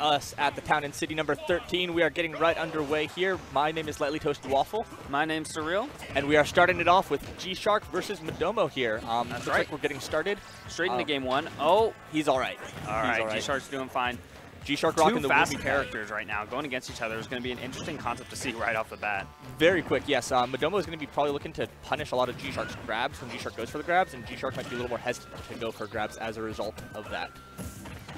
us at the Town and City number 13. We are getting right underway here. My name is Lightly Toasted Waffle. My name's Surreal. And we are starting it off with G-Shark versus Mudomo here. That's looks right. Like we're getting started. Straight into game one. Oh, he's all right. All right. G-Shark's doing fine. G-Shark rocking the fast characters right now going against each other is going to be an interesting concept to see right off the bat. Very quick, yes. Mudomo is going to be probably looking to punish a lot of G-Shark's grabs when G-Shark goes for the grabs, and G-Shark might be a little more hesitant to go for grabs as a result of that.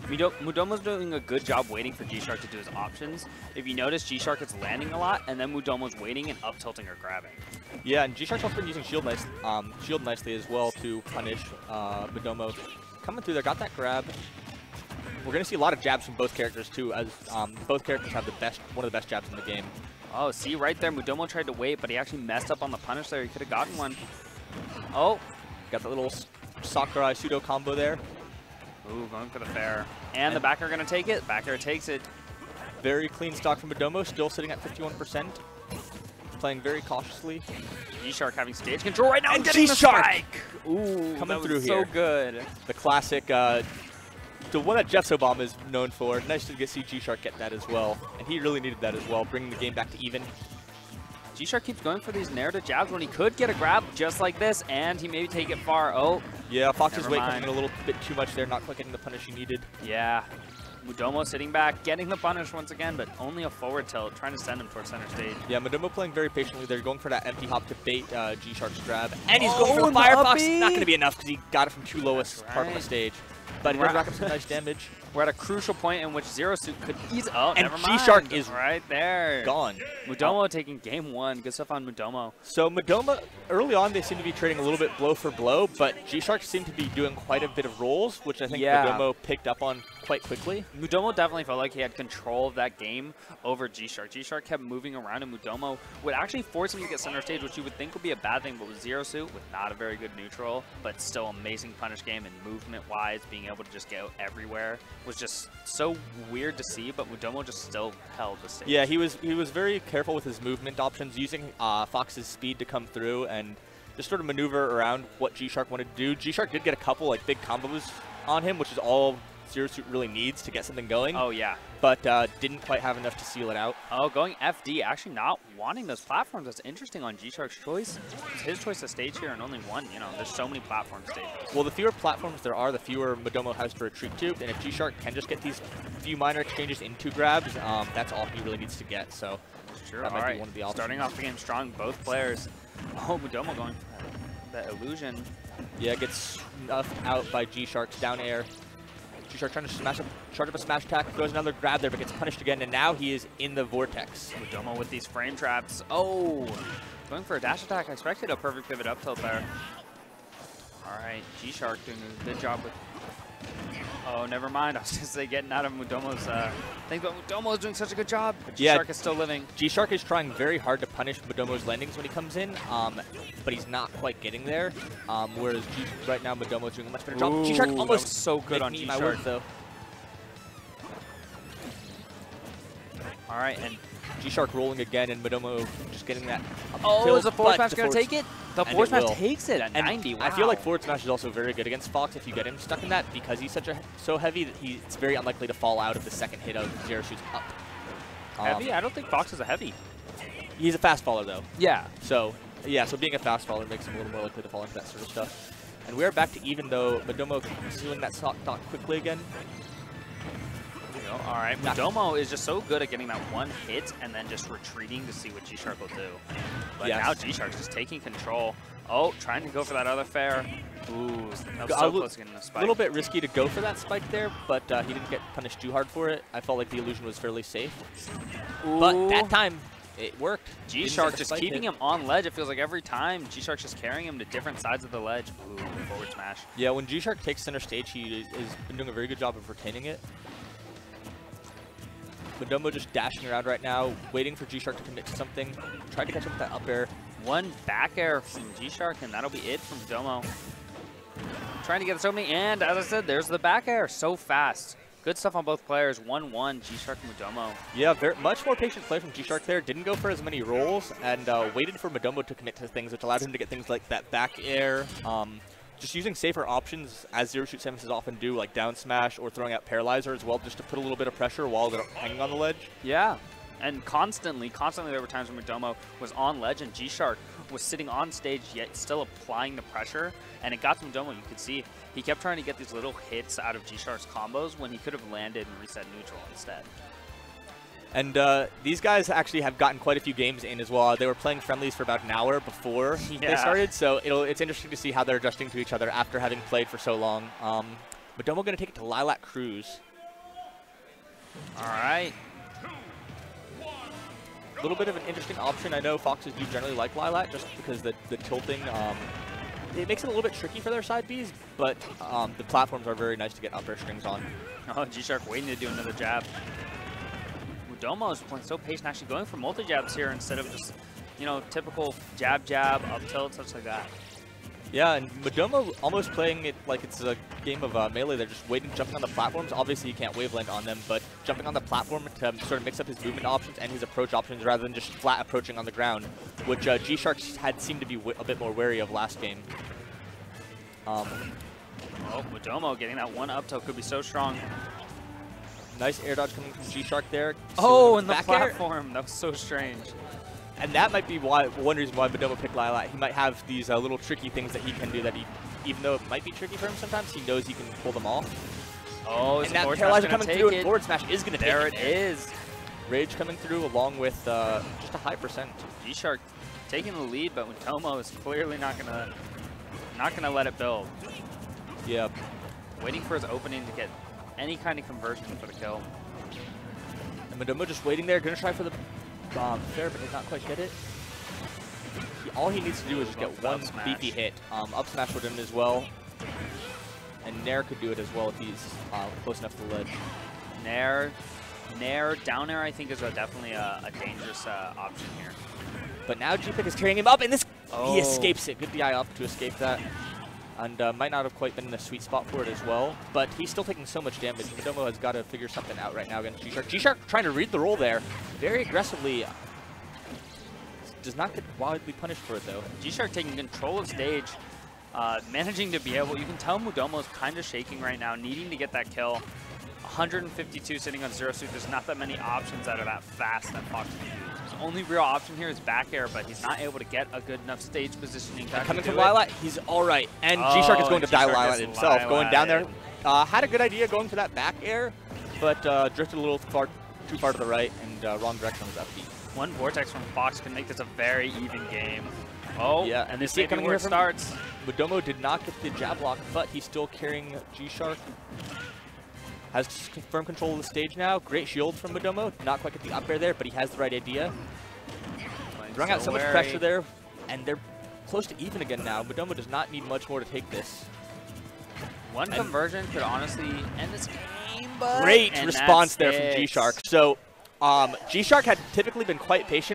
Mudomo's doing a good job waiting for G-Shark to do his options. If you notice, G-Shark is landing a lot, and then Mudomo's waiting and up tilting or grabbing. Yeah, and G-Shark's also been using shield nicely as well to punish Mudomo. Coming through there, got that grab. We're going to see a lot of jabs from both characters, too, as both characters have the one of the best jabs in the game. Oh, see right there, Mudomo tried to wait, but he actually messed up on the punish there. He could have gotten one. Oh, got the little Sakurai pseudo combo there. Ooh, going for the fair. And the backer going to take it. Backer takes it. Very clean stock from Mudomo, still sitting at 51%. Playing very cautiously. G-Shark having stage control right now and getting G-Shark. The Ooh, coming through here. So good. The classic... the one that Jeff's Obama is known for. Nice to see G-Shark get that as well. And he really needed that as well, bringing the game back to even. G-Shark keeps going for these narrative jabs when he could get a grab just like this, and he may take it far. Oh. Yeah, Fox's weight coming in a little bit too much there, not quite getting the punish he needed. Yeah. Mudomo sitting back, getting the punish once again, but only a forward tilt, trying to send him towards center stage. Yeah, Mudomo playing very patiently. They're going for that empty hop to bait G-Shark's grab. And he's going for the Firefox. Not going to be enough because he got it from too lowest part of the stage. But he does rack up some nice damage. We're at a crucial point in which Zero Suit could ease up. And G-Shark is right there. Gone. Mudomo taking game one. Good stuff on Mudomo. So Mudomo, early on, they seem to be trading a little bit blow for blow, but G-Shark seemed to be doing quite a bit of rolls, which I think Mudomo picked up on quite quickly. Mudomo definitely felt like he had control of that game over G-Shark. G-Shark kept moving around, and Mudomo would actually force him to get center stage, which you would think would be a bad thing, but with Zero Suit, with not a very good neutral, but still amazing punish game and movement-wise, being able to just go everywhere was just so weird to see, but Mudomo just still held the stage. Yeah, he was very careful with his movement options, using Fox's speed to come through and just sort of maneuver around what G-Shark wanted to do. G-Shark did get a couple like big combos on him, which is all Zero Suit really needs to get something going. Oh, yeah. But didn't quite have enough to seal it out. Oh, going FD, actually not wanting those platforms. That's interesting on G-Shark's choice. It's his choice to stage here and only one. You know, there's so many platform stages. Well, the fewer platforms there are, the fewer Mudomo has to retreat to. And if G-Shark can just get these few minor exchanges into grabs, that's all he really needs to get. So sure. That might be one of the options. Starting off the game strong, both players. Oh, Mudomo going for that illusion. Yeah, gets snuffed out by G-Shark's down air. G-Shark trying to charge up a smash attack, throws another grab there, but gets punished again, and now he is in the vortex. Mudomo with these frame traps. Oh, going for a dash attack. I expected a perfect pivot up tilt there. All right, G-Shark doing a good job with... Oh, never mind. I was just getting out of Mudomo's thing, but Mudomo is doing such a good job. But G-Shark is still living. G-Shark is trying very hard to punish Mudomo's landings when he comes in, but he's not quite getting there. Whereas right now Mudomo's doing a much better job. G-Shark almost so good on G-Shark though. All right, and G-Shark rolling again, and Mudomo just getting that. Oh, is the forward smash going to take it? The forward smash takes it at 90. Wow. I feel like forward smash is also very good against Fox if you get him stuck in that, because he's so heavy that it's very unlikely to fall out of the second hit of Zero Suit's up. Heavy? I don't think Fox is a heavy. He's a fast faller, though. Yeah. So being a fast faller makes him a little more likely to fall into that sort of stuff. And we're back to even, though Mudomo sealing that stock quickly again. All right, Mudomo is just so good at getting that one hit and then just retreating to see what G-Shark will do. But now G-Shark's just taking control. Oh, trying to go for that other fair. Ooh, that was so close to getting a spike. A little bit risky to go for that spike there, but he didn't get punished too hard for it. I felt like the illusion was fairly safe. Ooh. But that time, it worked. G-Shark just keeping him on ledge. It feels like every time G-Shark's just carrying him to different sides of the ledge. Ooh, forward smash. Yeah, when G-Shark takes center stage, he has been doing a very good job of retaining it. Mudomo just dashing around right now, waiting for G-Shark to commit to something. Tried to catch up with that up air. One back air from G-Shark, and that'll be it from Mudomo. Trying to get so many, and as I said, there's the back air. So fast. Good stuff on both players. 1-1, G-Shark and Mudomo. Yeah, very, much more patient play from G-Shark there. Didn't go for as many rolls, and waited for Mudomo to commit to things, which allowed him to get things like that back air. just using safer options, as Zero Suit Samus often do, like down smash or throwing out Paralyzer as well, just to put a little bit of pressure while they're hanging on the ledge. Yeah, and constantly there were times when Mudomo was on ledge and G-Shark was sitting on stage yet still applying the pressure, and it got to Mudomo. You could see he kept trying to get these little hits out of G-Shark's combos when he could have landed and reset neutral instead. And these guys actually have gotten quite a few games in as well. They were playing friendlies for about an hour before they started, so it's interesting to see how they're adjusting to each other after having played for so long. Mudomo going to take it to Lylat Cruise. All right. A little bit of an interesting option. I know Foxes do generally like Lylat just because the tilting, it makes it a little bit tricky for their side Bs, but the platforms are very nice to get upper strings on. Oh, G-Shark waiting to do another jab. Mudomo is playing so patient, actually going for multi-jabs here instead of just, typical jab-jab, up tilt, such like that. Yeah, and Mudomo almost playing it like it's a game of melee. They're just waiting, jumping on the platforms. Obviously, you can't wavelength on them, but jumping on the platform to sort of mix up his movement options and his approach options rather than just flat approaching on the ground, which G-Shark had seemed to be a bit more wary of last game. Oh, Mudomo getting that one up tilt could be so strong. Nice air dodge coming from G-Shark there. Oh, and the platform. That was so strange. And that might be why, one reason why Mudomo picked Lylat. He might have these little tricky things that he can do that he, even though it might be tricky for him sometimes, he knows he can pull them off. Oh, and that Paralyzer coming through and forward smash is going to take it. There it is. Rage coming through along with just a high percent. G-Shark taking the lead, but Mudomo is clearly not gonna let it build. Yep. Waiting for his opening to get any kind of conversion for the kill. And Mudomo just waiting there, gonna try for the bomb fair, but did not quite get it. All he needs to do is just get one beefy hit. Up smash with him as well. And Nair could do it as well if he's close enough to the ledge. Nair, down air I think is definitely a dangerous option here. But now G-Pick is carrying him up, and this he escapes it. Good DI up to escape that. And might not have quite been in the sweet spot for it as well, but he's still taking so much damage. Mudomo has got to figure something out right now against G-Shark. G-Shark trying to read the roll there very aggressively. Does not get wildly punished for it, though. G-Shark taking control of stage, managing to be able... You can tell Mudomo is kind of shaking right now, needing to get that kill. 152 sitting on Zero Suit. There's not that many options that are that fast that Fox can use. Only real option here is back air, but he's not able to get a good enough stage positioning. Coming from Lylat, he's all right. And G-Shark is going to die Lylat himself, going down there. Had a good idea going for that back air, but drifted a little too far to the right and wrong direction was upbeat. One Vortex from Fox can make this a very even game. Oh, yeah, and this coming where it starts. Mudomo did not get the jab lock, but he's still carrying G-Shark. Has firm control of the stage now. Great shield from Mudomo. Not quite get the up air there, but he has the right idea. Throwing out so much pressure there, and they're close to even again now. Mudomo does not need much more to take this. One conversion could honestly end this game, but... Great response there from G-Shark. So G-Shark had typically been quite patient.